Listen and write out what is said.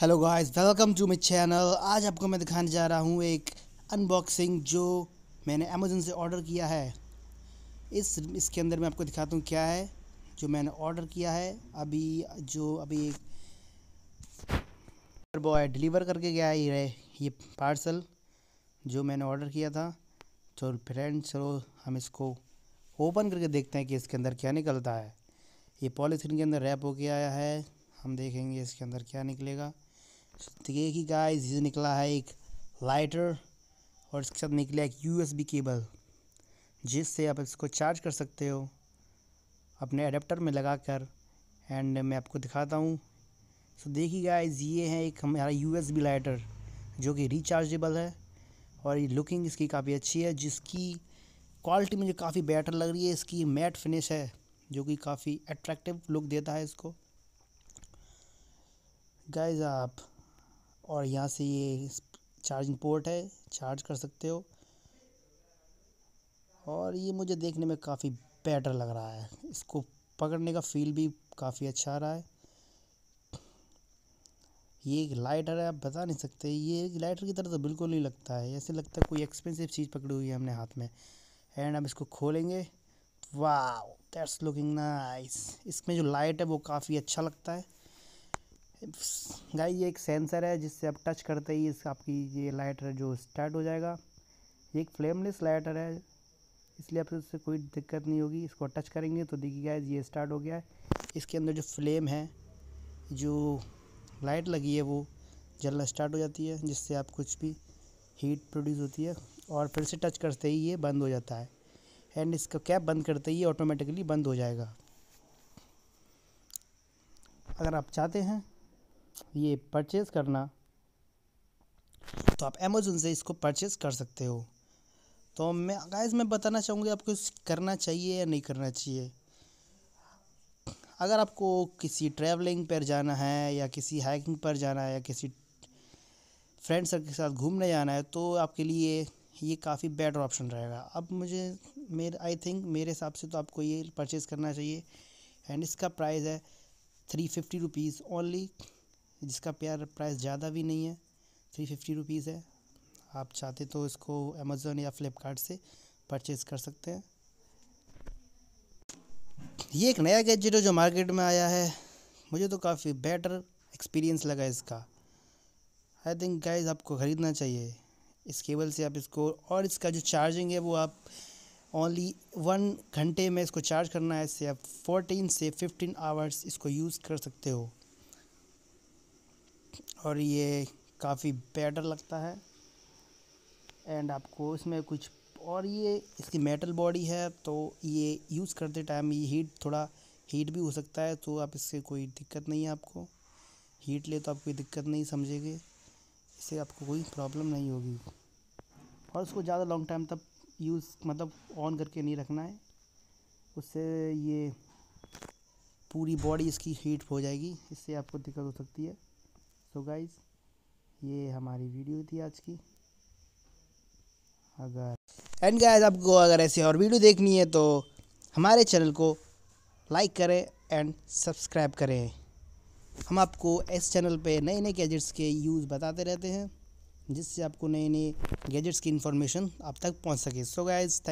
Hello guys, welcome to my channel. आज आपको मैं दिखाने जा रहा हूँ एक अनबॉक्सिंग जो मैंने अमेज़न से ऑर्डर किया है। इसके अंदर मैं आपको दिखाता हूँ क्या है जो मैंने ऑर्डर किया है। अभी एक बॉय डिलीवर करके गया है ये पार्सल जो मैंने ऑर्डर किया था। तो फ्रेंड्स, चलो हम इसको ओपन करके देखते हैं कि इसके अंदर क्या निकलता है। ये पॉलीथीन के अंदर रैप होके आया है। हम देखेंगे इसके अंदर क्या निकलेगा। देखिए कि गाइस, ये निकला है एक लाइटर और इसके साथ निकला एक USB केबल, जिससे आप इसको चार्ज कर सकते हो अपने अडेप्टर में लगाकर। एंड मैं आपको दिखाता हूँ। तो देखिए गाइस, ये है एक हमारा USB लाइटर जो कि रिचार्जेबल है और ये लुकिंग इसकी काफ़ी अच्छी है, जिसकी क्वालिटी मुझे काफ़ी बेटर लग रही है। इसकी मैट फिनिश है जो कि काफ़ी अट्रैक्टिव लुक देता है इसको गाइस आप। और यहाँ से ये चार्जिंग पोर्ट है, चार्ज कर सकते हो। और ये मुझे देखने में काफ़ी बेटर लग रहा है। इसको पकड़ने का फील भी काफ़ी अच्छा आ रहा है। ये एक लाइटर है, आप बता नहीं सकते। ये एक लाइटर की तरह तो बिल्कुल नहीं लगता है। ऐसे लगता है कोई एक्सपेंसिव चीज़ पकड़ी हुई है हमने हाथ में। एंड अब इसको खोलेंगे। वाह, दैट्स लुकिंग नाइस। इसमें जो लाइट है वो काफ़ी अच्छा लगता है गाइस। ये एक सेंसर है जिससे आप टच करते ही इस आपकी ये लाइटर जो स्टार्ट हो जाएगा। ये एक फ्लेमलेस लाइटर है, इसलिए आपको उससे कोई दिक्कत नहीं होगी। इसको टच करेंगे तो देखिए गाइस, ये स्टार्ट हो गया है। इसके अंदर जो फ्लेम है, जो लाइट लगी है, वो जलना स्टार्ट हो जाती है, जिससे आप कुछ भी हीट प्रोड्यूस होती है। और फिर से टच करते ही ये बंद हो जाता है। एंड इसका कैप बंद करते ही ऑटोमेटिकली बंद हो जाएगा। अगर आप चाहते हैं ये परचेज़ करना तो आप अमेज़न से इसको परचेज़ कर सकते हो। तो मैं बताना चाहूँगी आपको करना चाहिए या नहीं करना चाहिए। अगर आपको किसी ट्रैवलिंग पर जाना है या किसी हाइकिंग पर जाना है या किसी फ्रेंड सर्कल के साथ घूमने जाना है तो आपके लिए ये काफ़ी बेटर ऑप्शन रहेगा। अब आई थिंक मेरे हिसाब से तो आपको ये परचेज़ करना चाहिए। एंड इसका प्राइस है 350 रुपीज़ ओनली, जिसका प्राइस ज़्यादा भी नहीं है। 350 रुपीज़ है। आप चाहते तो इसको अमेज़न या फ्लिपकार्ट से परचेज़ कर सकते हैं। ये एक नया गैजेट है जो मार्केट में आया है। मुझे तो काफ़ी बेटर एक्सपीरियंस लगा इसका। आई थिंक गाइस आपको ख़रीदना चाहिए। इस केबल से आप इसको, और इसका जो चार्जिंग है वो आप ओनली 1 घंटे में इसको चार्ज करना है। इससे आप 14 से 15 आवर्स इसको यूज़ कर सकते हो। और ये काफ़ी बेटर लगता है। एंड आपको इसमें कुछ, और ये इसकी मेटल बॉडी है तो ये यूज़ करते टाइम ये थोड़ा हीट भी हो सकता है, तो आप इससे कोई दिक्कत नहीं है। आपको हीट ले तो आप कोई दिक्कत नहीं समझेंगे, इससे आपको कोई प्रॉब्लम नहीं होगी। और उसको ज़्यादा लॉन्ग टाइम तक ऑन करके नहीं रखना है, उससे ये पूरी बॉडी इसकी हीट हो जाएगी, इससे आपको दिक्कत हो सकती है। सो गाइज़, ये हमारी वीडियो थी आज की। अगर एंड गाइज़ आपको अगर ऐसी और वीडियो देखनी है तो हमारे चैनल को लाइक करें एंड सब्सक्राइब करें। हम आपको इस चैनल पे नए नए गैजेट्स के यूज़ बताते रहते हैं, जिससे आपको नए नए गैजेट्स की इन्फॉर्मेशन आप तक पहुंच सके। So guys, thank